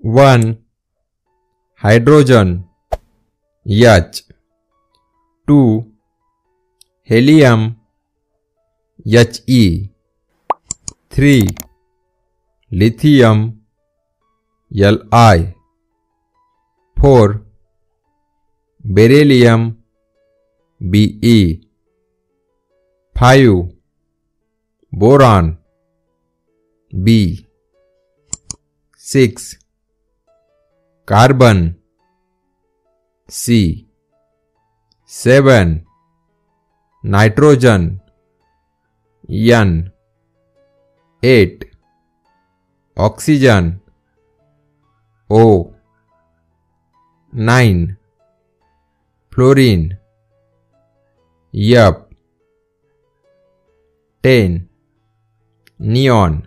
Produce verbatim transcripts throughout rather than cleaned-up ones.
one. Hydrogen H. two. Helium He. three. Lithium Li. four. Beryllium Be. five. Boron B. six. Carbon C. seven. Nitrogen N. eight. Oxygen O. nine. Fluorine Yup. ten. Neon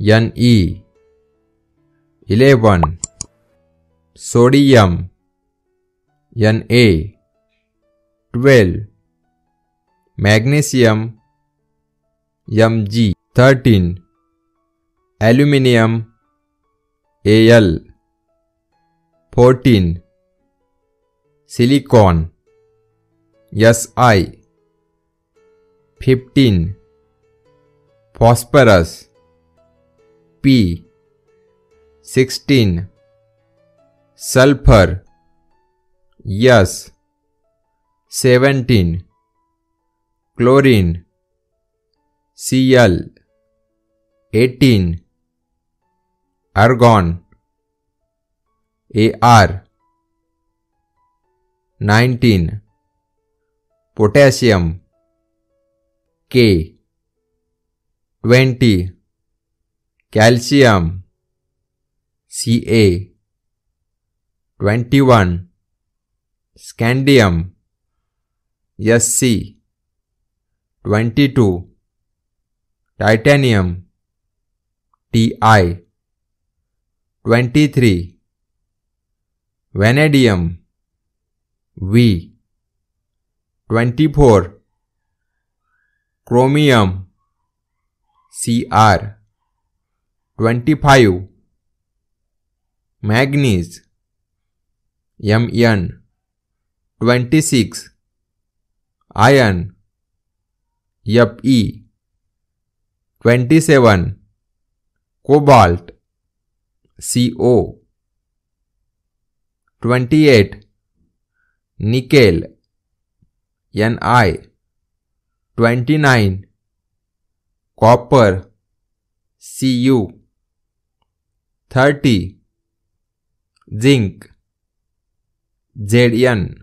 Ne. eleven. Sodium Na. twelve. Magnesium Mg. thirteen. Aluminium Al. fourteen. Silicon Si. fifteen. Phosphorus P. sixteen. Sulfur S. seventeen. Chlorine Cl. eighteen. Argon Ar. nineteen. Potassium K. twenty. Calcium Ca. twenty-one. Scandium Sc. twenty-two. Titanium Ti. twenty-three. Vanadium V. twenty-four. Chromium Cr. twenty-five. Manganese Mn. twenty-six. Iron Fe. twenty-seven. Cobalt Co. twenty-eight. Nickel Ni. twenty-nine. Copper Cu. thirty. Zinc Zn.